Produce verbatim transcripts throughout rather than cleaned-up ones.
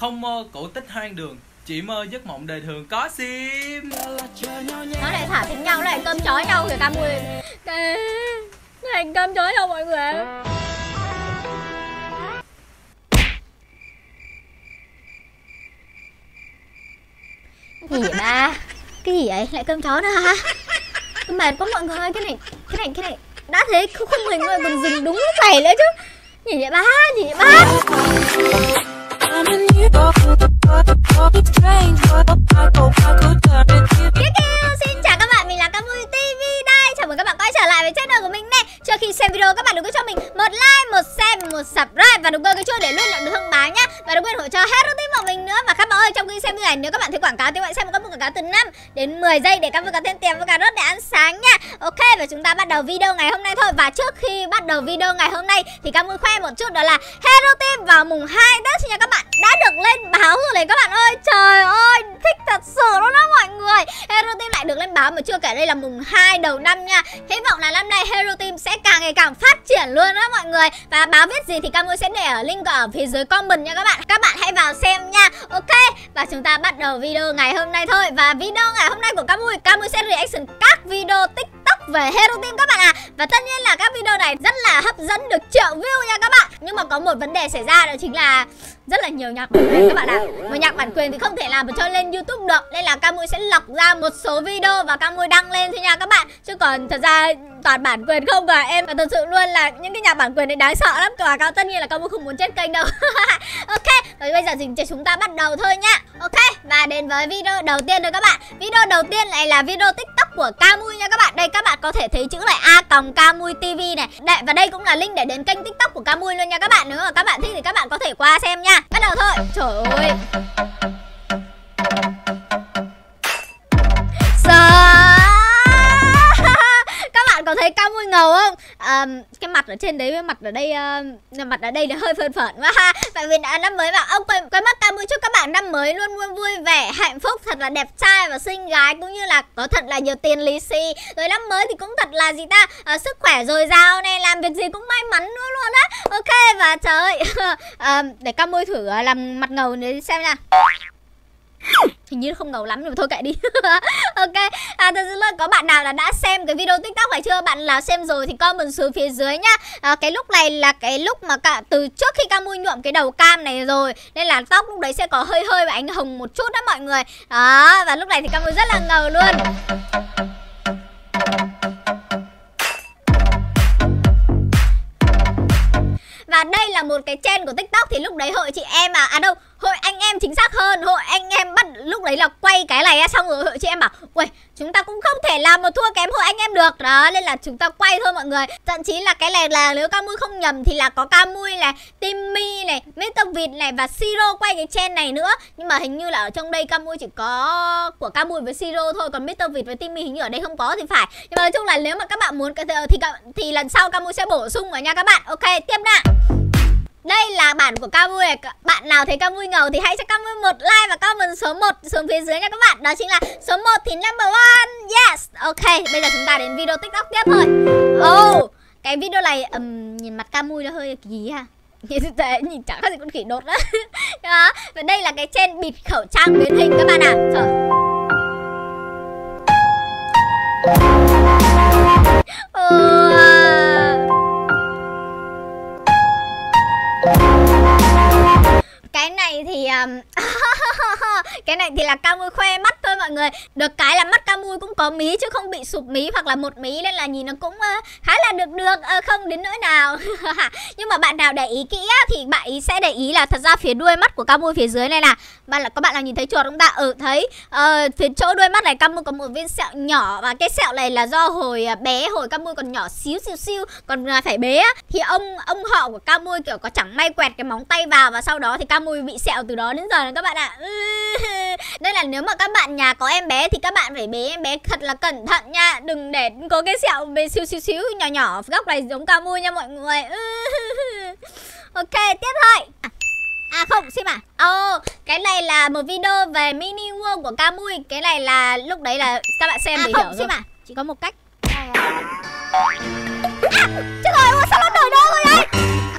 Không mơ cổ tích hoang đường, chỉ mơ giấc mộng đời thường có sim. Nó lại thả thính nhau, nó lại cơm chói nhau kìa Kamui. Cái... Nó lại cơm chói nhau mọi người. Cái gì ba? Cái gì vậy? Lại cơm chó nữa hả? Mệt quá mọi người ơi, cái này, cái này, cái này. Đã thế không không mình người còn dừng đúng cái này nữa chứ. Gì vậy ba? Gì vậy ba? Kia kia, xin chào các bạn, mình là Kamui ti vi đây. Chào mừng các bạn quay trở lại với channel của mình nè. Trước khi xem video các bạn đừng quên cho mình một like, một share, một subscribe và đừng quên cái chuông để luôn nhận được thông báo nhá. Và đừng quên hỗ trợ Hero Team của mình nữa. Và các bạn ơi, trong khi xem video này nếu các bạn thấy quảng cáo thì các bạn xem một quảng cáo từ năm đến mười giây để Kamui có thêm tiền và cà rốt để ăn sáng nha. Ok, và chúng ta bắt đầu video ngày hôm nay thôi. Và trước khi bắt đầu video ngày hôm nay thì Kamui khoe một chút đó là Hero Team vào mùng hai Tết nha các bạn, đã được lên báo rồi đấy các bạn ơi. Trời ơi, thích thật sự luôn đó mọi người. Hero Team lại được lên báo mà chưa kể đây là mùng hai đầu năm nha. Hy vọng là năm nay Hero Team sẽ càng ngày càng phát triển luôn đó mọi người. Và báo viết gì thì Kamui sẽ để ở link ở phía dưới comment nha các bạn. Các bạn hãy vào xem nha. Ok, và chúng ta bắt đầu video ngày hôm nay thôi. Và video ngày hôm nay của Kamui, Kamui sẽ reaction các video TikTok về Hero Team các bạn ạ. À. Và tất nhiên là các video này rất là hấp dẫn, được triệu view nha các bạn. Nhưng mà có một vấn đề xảy ra đó chính là rất là nhiều nhạc bản quyền các bạn ạ. À. Mà nhạc bản quyền thì không thể làm cho lên YouTube được. Nên là Kamui sẽ lọc ra một số video và Kamui đăng lên thôi nha các bạn. Chứ còn thật ra toàn bản quyền không và em, và thật sự luôn là những cái nhạc bản quyền đấy đáng sợ lắm. Và cao tất nhiên là Kamui không muốn chết kênh đâu. Ok, và bây giờ thì chúng ta bắt đầu thôi nha. Ok, và đến với video đầu tiên rồi các bạn. Video đầu tiên này là video TikTok của Kamui nha các bạn. Đây các bạn có thể thấy chữ là A còng Kamui ti vi này. Đây, và đây cũng là link để đến kênh TikTok của Kamui luôn nha các bạn. Nếu mà các bạn thích thì các bạn có thể qua xem nha. Bắt đầu thôi. Trời ơi. Có thấy Kamui ngầu không? À, cái mặt ở trên đấy với mặt ở đây uh, mặt ở đây là hơi phơn phởn quá ha. Tại vì đã năm mới bảo ông quay, quay mắt Kamui chúc các bạn năm mới luôn luôn vui vẻ, hạnh phúc, thật là đẹp trai và xinh gái, cũng như là có thật là nhiều tiền lì xì. Rồi năm mới thì cũng thật là gì ta à, sức khỏe dồi dào này, làm việc gì cũng may mắn luôn luôn á. Ok, và trời ơi à, để Kamui thử làm mặt ngầu để xem nào. Hình như không ngầu lắm nhưng mà thôi kệ đi. Ok, à, thật sự là có bạn nào là đã xem cái video TikTok này chưa? Bạn nào xem rồi thì comment xuống phía dưới nhá. à, Cái lúc này là cái lúc mà cả, từ trước khi Kamui nhuộm cái đầu cam này rồi, nên là tóc lúc đấy sẽ có hơi hơi và ánh hồng một chút đó mọi người. Đó, và lúc này thì Kamui rất là ngầu luôn. Và đây là một cái trend của TikTok. Thì lúc đấy hội chị em à, à đâu, hội anh em chính xác hơn, hội anh em bắt lúc đấy là quay cái này á, xong rồi hội chị em bảo ui, chúng ta cũng không thể làm một thua kém hội anh em được. Đó, nên là chúng ta quay thôi mọi người. Thậm chí là cái này là nếu Kamui không nhầm thì là có Kamui này, Timmy này, Mister Việt này và Siro quay cái trend này nữa. Nhưng mà hình như là ở trong đây Kamui chỉ có của Kamui với Siro thôi, còn Mister Việt với Timmy hình như ở đây không có thì phải. Nhưng mà nói chung là nếu mà các bạn muốn thì thì lần sau Kamui sẽ bổ sung vào nha các bạn. Ok, tiếp nào. Đây là bản của Kamui. Bạn nào thấy Kamui ngầu thì hãy cho Kamui một like và comment số một xuống phía dưới nha các bạn. Đó chính là số một thì number one. Yes. Ok, bây giờ chúng ta đến video TikTok tiếp thôi. Oh, cái video này um, nhìn mặt Kamui nó hơi gì ha. Nhìn chẳng khác gì con khỉ đột đó. Đó, và đây là cái trend bịt khẩu trang biến hình các bạn ạ. À. Trời. Oh. Cái này thì um... cái này thì là Kamui khoe mắt thôi mọi người. Được cái là mắt Kamui cũng có mí chứ không bị sụp mí hoặc là một mí, nên là nhìn nó cũng uh, khá là được được uh, không đến nỗi nào. Nhưng mà bạn nào để ý kỹ á, thì bạn ý sẽ để ý là thật ra phía đuôi mắt của Kamui phía dưới này là bạn là các bạn nào nhìn thấy chuột không ta? Ừ, thấy uh, phía chỗ đuôi mắt này Kamui có một viên sẹo nhỏ, và cái sẹo này là do hồi uh, bé, hồi Kamui còn nhỏ xíu xíu xíu còn uh, phải bé á, thì ông ông họ của Kamui kiểu có chẳng may quẹt cái móng tay vào và sau đó thì Kamui bị sẹo từ đó đến giờ này các bạn ạ. Nên là nếu mà các bạn nhà có em bé thì các bạn phải bế em bé thật là cẩn thận nha, đừng để có cái sẹo bé xíu xíu xíu nhỏ nhỏ góc này giống Kamui nha mọi người. Ok, tiếp thôi. À, à không, xin mà. Ồ, oh, cái này là một video về Mini World của Kamui. Cái này là lúc đấy là các bạn xem à, để không, hiểu xin mà. Chỉ có một cách. À, chết rồi, sao nó đổi đâu rồi đấy?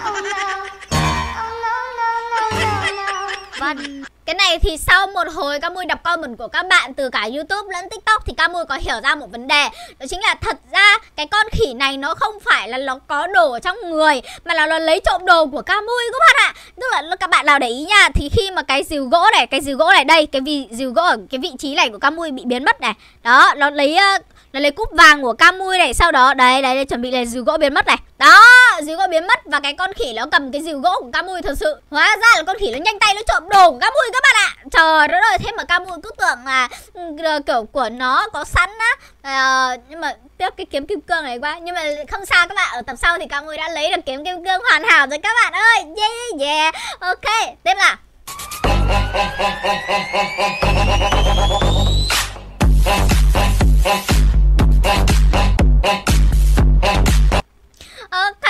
Oh no. Oh no, no, no, no, no. con. Cái này thì sau một hồi Kamui đọc comment của các bạn từ cả YouTube lẫn TikTok thì Kamui có hiểu ra một vấn đề. Đó chính là thật ra cái con khỉ này nó không phải là nó có đồ ở trong người, mà là nó lấy trộm đồ của Kamui các bạn ạ. Tức là các bạn nào để ý nha, thì khi mà cái rìu gỗ này, cái rìu gỗ này đây, cái vị rìu gỗ ở cái vị trí này của Kamui bị biến mất này. Đó, nó lấy nó lấy cúp vàng của Kamui này, sau đó đấy đấy, đấy chuẩn bị là rìu gỗ biến mất này. Đó, rìu gỗ biến mất và cái con khỉ nó cầm cái rìu gỗ của Kamui thật sự. Hóa ra là con khỉ nó nhanh tay nó trộm đồ của Kamui các bạn ạ. Trời đất ơi, thế mà Kamui cứ tưởng là kiểu của nó có sẵn á. À, nhưng mà tiếc cái kiếm kim cương này quá. Nhưng mà không sao các bạn, ở tập sau thì Kamui đã lấy được kiếm kim cương hoàn hảo rồi các bạn ơi. Yeah yeah. Ok, tiếp là ok.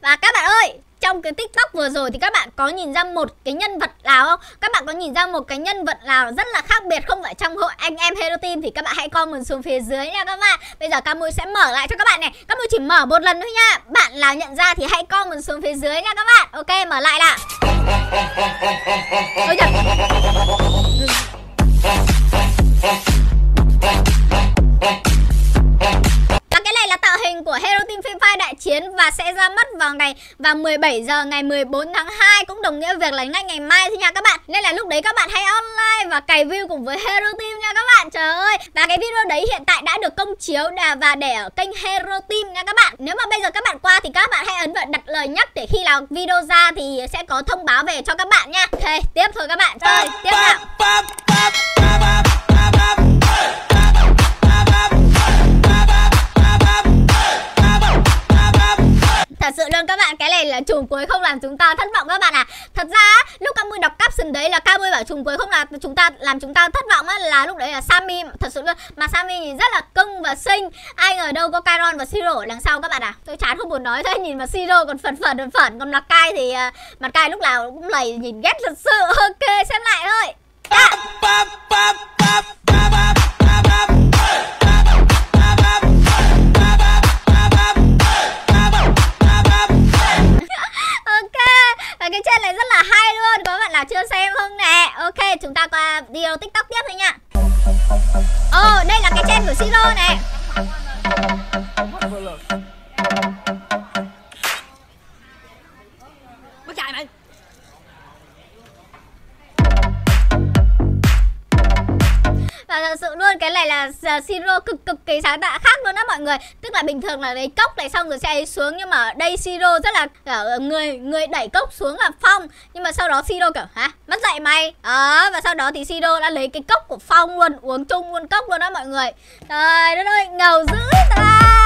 Và các bạn ơi, trong cái TikTok vừa rồi thì các bạn có nhìn ra một cái nhân vật nào không? Các bạn có nhìn ra một cái nhân vật nào rất là khác biệt không phải trong hội anh em Hero Team thì các bạn hãy comment xuống phía dưới nha các bạn. Bây giờ Kamui sẽ mở lại cho các bạn này. Kamui chỉ mở một lần thôi nha. Bạn nào nhận ra thì hãy comment xuống phía dưới nha các bạn. Ok, mở lại nào. Ôi của Hero Team Free Fire đại chiến và sẽ ra mắt vào ngày vào mười bảy giờ ngày mười bốn tháng hai, cũng đồng nghĩa việc là ngay ngày mai thôi nha các bạn. Nên là lúc đấy các bạn hãy online và cày view cùng với Hero Team nha các bạn. Trời ơi, và cái video đấy hiện tại đã được công chiếu và để ở kênh Hero Team nha các bạn. Nếu mà bây giờ các bạn qua thì các bạn hãy ấn vào đặt lời nhắc để khi nào video ra thì sẽ có thông báo về cho các bạn nha. Ok, tiếp thôi các bạn. Trời, tiếp nào. Thật sự luôn các bạn, cái này là trùm cuối không làm chúng ta thất vọng các bạn à. Thật ra lúc Kamui đọc caption đấy là Kamui bảo trùm cuối không làm chúng ta làm chúng ta thất vọng á, là lúc đấy là Sammy thật sự luôn. Mà Sammy nhìn rất là cưng và xinh. Ai ngờ đâu có Kairon và Siro ở đằng sau các bạn à. Tôi chán không muốn nói thế, nhìn vào Siro còn phẩn phẩn phẩn, còn mặt cay thì uh, mặt cay lúc nào cũng lầy, nhìn ghét thật sự. Ok, xem lại thôi. Cái trên này rất là hay luôn, có bạn nào chưa xem không nè. Ok, chúng ta qua video TikTok tiếp thôi nha. Ồ, oh, đây là cái trên của Zero này. Thật sự luôn, cái này là Siro cực cực kỳ sáng tạo khác luôn đó mọi người. Tức là bình thường là lấy cốc này xong rồi sẽ ấy xuống, nhưng mà ở đây Siro rất là kiểu, người người đẩy cốc xuống là Phong, nhưng mà sau đó Siro kiểu hả mất dạy mày đó, và sau đó thì Siro đã lấy cái cốc của Phong luôn, uống chung luôn cốc luôn đó mọi người. Trời đất ơi, ngầu dữ ta.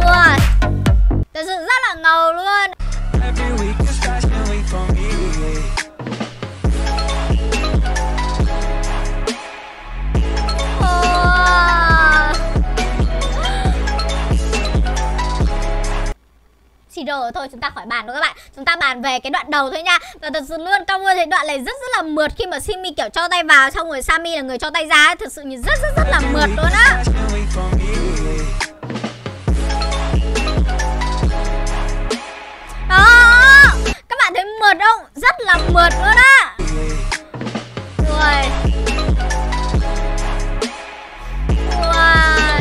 Wow, thật sự rất là ngầu luôn. Siro thôi, chúng ta khỏi bàn đâu các bạn. Chúng ta bàn về cái đoạn đầu thôi nha. Và thật sự luôn, Kamui thấy đoạn này rất rất là mượt. Khi mà Sammy kiểu cho tay vào, xong rồi Sammy là người cho tay ra, thật sự nhìn rất rất rất là mượt luôn á. Đó, các bạn thấy mượt không? Rất là mượt luôn á. Rồi wow,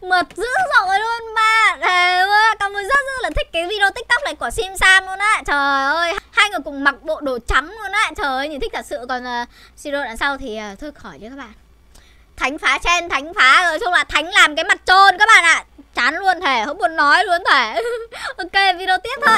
mượt dữ dội luôn mà. Đấy, Kamui rất rất là thích cái video TikTok này của Sim Sam luôn á. Trời ơi, hai người cùng mặc bộ đồ trắng luôn á. Trời ơi, nhìn thích thật sự. Còn uh, Siro đằng sau thì uh, thôi khỏi chứ các bạn. Thánh phá trên, thánh phá rồi, chung là thánh làm cái mặt trôn các bạn ạ. Chán luôn thể, không muốn nói luôn thể. Ok, video tiếp thôi.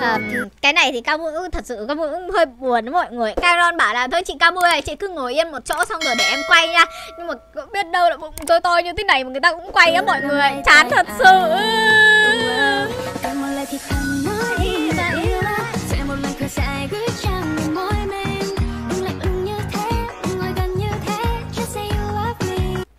Um, cái này thì Kamui thật sự Kamui cũng hơi buồn với mọi người. Kairon bảo là thôi chị Kamui này, chị cứ ngồi yên một chỗ xong rồi để em quay nha. Nhưng mà biết đâu là bụng tôi to như thế này mà người ta cũng quay á mọi người. Chán thật sự.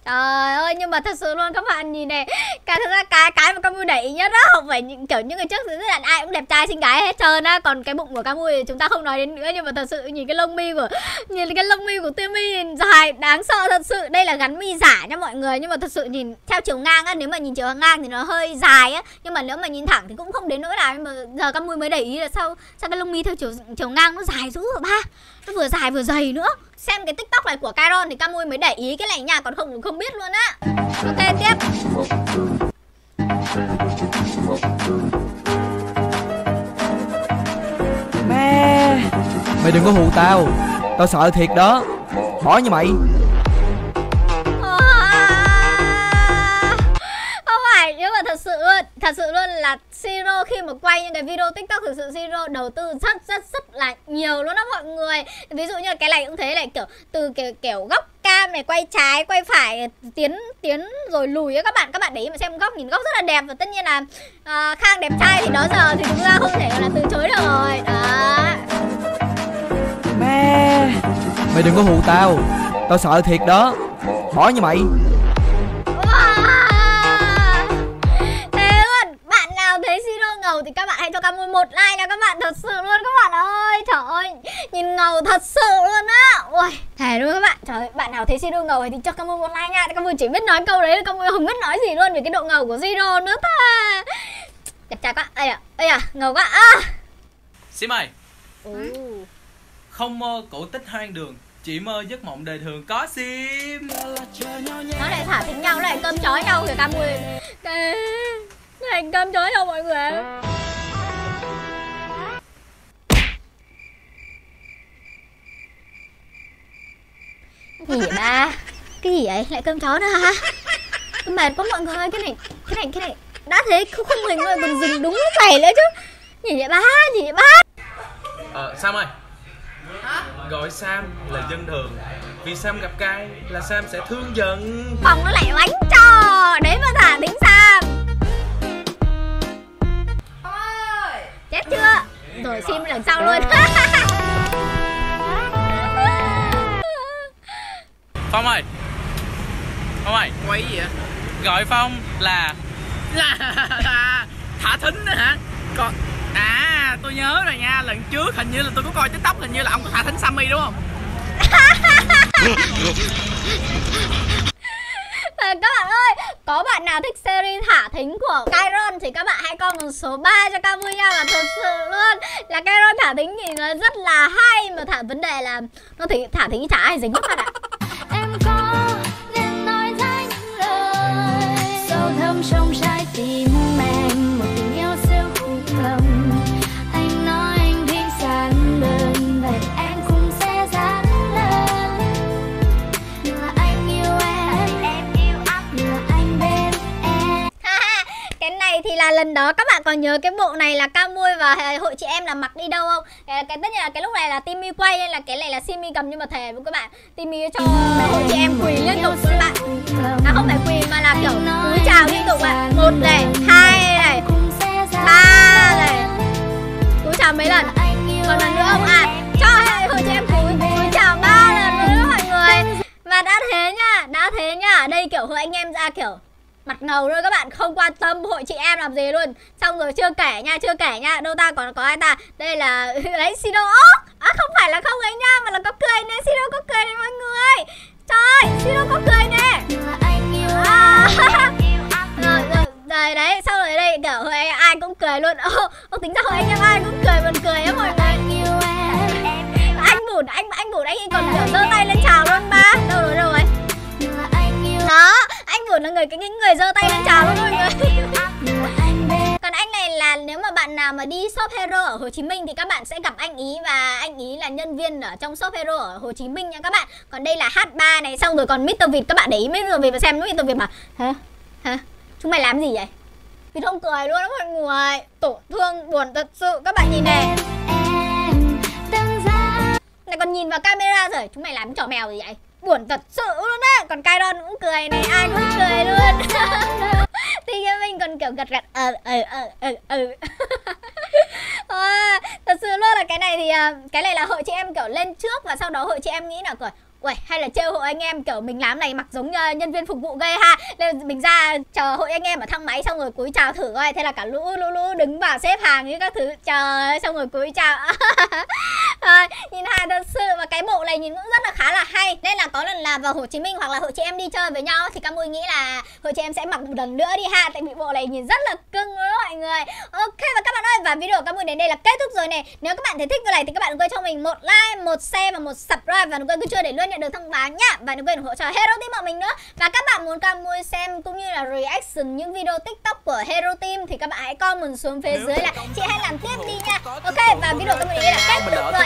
Trời ơi, nhưng mà thật sự luôn các bạn nhìn này, cái thực ra cái cái mà Kamui để ý nhất đó không phải những, kiểu như người trước dưới đàn ai cũng đẹp trai xinh gái hết trơn á, còn cái bụng của Kamui chúng ta không nói đến nữa, nhưng mà thật sự nhìn cái lông mi của nhìn cái lông mi của Timmy dài đáng sợ thật sự. Đây là gắn mi giả nha mọi người, nhưng mà thật sự nhìn theo chiều ngang á, nếu mà nhìn chiều ngang thì nó hơi dài á, nhưng mà nếu mà nhìn thẳng thì cũng không đến nỗi nào. Nhưng mà giờ Kamui mới để ý là sao sao cái lông mi theo chiều chiều ngang nó dài dữ rồi ba, nó vừa dài vừa dày nữa. Xem cái TikTok này của Kairon thì Kamui mới để ý cái này nha, còn không không biết luôn á. Ok tiếp. Mẹ. Mày đừng có hù tao, tao sợ thiệt đó. Bỏ như mày. Thật sự luôn, thật sự luôn là Siro khi mà quay những cái video TikTok thực sự Siro đầu tư rất rất rất là nhiều luôn đó mọi người. Ví dụ như cái này cũng thế, này kiểu từ kiểu, kiểu góc cam này quay trái quay phải tiến tiến rồi lùi á các bạn, các bạn để ý mà xem góc nhìn góc rất là đẹp. Và tất nhiên là uh, Khang đẹp trai thì đó giờ thì chúng ta không thể là từ chối được rồi đó. Mẹ, mày đừng có hù tao, tao sợ thiệt đó. Bỏ như mày. Thì các bạn hãy cho Kamui một like nha các bạn, thật sự luôn các bạn ơi, trời ơi nhìn ngầu thật sự luôn á, ui thề luôn các bạn, trời ơi, bạn nào thấy Zero ngầu thì cho Kamui một like nha. Kamui chỉ biết nói câu đấy, Kamui không biết nói gì luôn về cái độ ngầu của Zero nữa thôi. Đẹp trai quá, ây à, ây à, ngầu quá à. Sim ơi, ừ. Không mơ cổ tích hoang đường, chỉ mơ giấc mộng đời thường có Sim. Nó lại thả thính nhau, nó lại cơm chó nhau kìa Kamui. Cái... thành cơm chói đâu mọi người. Gì ba? Cái gì vậy? Lại cơm chó nữa hả? Tôi mệt quá mọi người ơi, cái này, cái này, cái này đã thế không không mình rồi còn dừng đúng cái này nữa chứ. Gì vậy ba? Gì vậy ba? Ờ Sam ơi. Hả? Gọi Sam là dân thường, vì Sam gặp cay là Sam sẽ thương giận. Phòng nó lại bánh cho, đấy mà thả tính Sam. Chết chưa? Rồi Sim lần sau luôn. Phong ơi, Phong ơi, quay gì vậy? Gọi Phong là là, là... thả thính nữa hả? Còn à tôi nhớ rồi nha, lần trước hình như là tôi có coi TikTok, hình như là ông có thả thính Sammy đúng không? Các bạn ơi, có bạn nào thích series thả thính của Kairon thì các bạn hãy comment một số ba cho Kamui nha. Và thật sự luôn là Kairon thả thính thì nó rất là hay, mà thả vấn đề là nó thì thả thính chả ai dính hết bạn ạ. Em có nên nói ra những lời sâu thâm trong trái tim em, một tình yêu siêu không thầm. Anh nói anh thích sáng đơn, vậy em cũng sẽ dán lên. Nửa anh yêu em, em yêu áp, nửa anh bên em. Cái này thì là lần đó các bạn còn nhớ cái bộ này là Kamui và hội chị em là mặc đi đâu không? Cái, cái tất nhiên là cái lúc này là Timmy quay nên là cái này là Simmy cầm, nhưng mà thề với các bạn Timmy cho hội chị em quỳ liên tục các bạn. À không phải quỳ mà là kiểu cúi chào liên tục bạn. Một này, hai này, ba này. Cúi chào mấy lần? Còn lần nữa không à? Cho hội chị em cúi cúi chào ba lần nữa mọi người. Và đã thế nha, đã thế nha. Ở đây kiểu hội anh em ra kiểu mặt ngầu luôn các bạn, không quan tâm hội chị em làm gì luôn. Xong rồi chưa kể nha, chưa kể nha, đâu ta còn có ai ta. Đây là đấy Siro. À không phải là không ấy nha, mà là có cười nè, Siro có cười nè mọi người. Trời, Siro có cười nè. À. Rồi, rồi, rồi đấy, xong rồi đây kiểu hồi ai cũng cười luôn. Ô, ô tính ra hồi anh em ai cũng cười buồn cười á mọi người. Anh bụt, anh anh bụt anh còn kiểu giơ tay lên chào luôn ba. Đâu rồi đâu rồi. Đó, anh vừa là người cái người giơ tay lên chào luôn mọi người. Còn anh này là nếu mà bạn nào mà đi shop Hero ở Hồ Chí Minh thì các bạn sẽ gặp anh ý, và anh ý là nhân viên ở trong shop Hero ở Hồ Chí Minh nha các bạn. Còn đây là hát ba này, xong rồi còn Mister Việt, các bạn để ý Mister Việt mà xem Mister Việt mà hả? Hả? Chúng mày làm gì vậy? Việt không cười luôn đó mọi người. Tổn thương buồn thật sự, các bạn nhìn này. Này còn nhìn vào camera rồi, chúng mày làm cái trò mèo gì vậy? Buồn thật sự luôn á. Còn Kairon cũng cười này, ai cũng cười luôn. Thì mình còn kiểu gật gật ờ ờ ờ ờ. Thật sự luôn là cái này thì cái này là hội chị em kiểu lên trước, và sau đó hội chị em nghĩ là cười Uầy, hay là trêu hội anh em kiểu mình làm này mặc giống nhân viên phục vụ ghê ha. Nên mình ra chờ hội anh em ở thang máy xong rồi cúi chào thử coi. Thế là cả lũ lũ lũ đứng vào xếp hàng như các thứ chờ xong rồi cúi chào. À, nhìn hài thật sự và cái bộ này nhìn cũng rất là khá là hay. Nên là có lần là vào Hồ Chí Minh hoặc là hội chị em đi chơi với nhau thì Kamui nghĩ là hội chị em sẽ mặc một lần nữa đi ha. Tại vì bộ này nhìn rất là cưng với mọi người. Ok và các bạn ơi, và video của Kamui đến đây là kết thúc rồi này. Nếu các bạn thấy thích video này thì các bạn đừng quên cho mình một like, một share và một subscribe. Và đừng quên cái chuông để luôn nhận được thông báo nhá. Và đừng quên ủng hộ cho Hero Team bọn mình nữa. Và các bạn muốn Kamui xem cũng như là reaction những video TikTok của Hero Team thì các bạn hãy comment xuống phía dưới là chị hãy làm tiếp đi nha. Ok và video của Kamui đến đây là kết thúc rồi.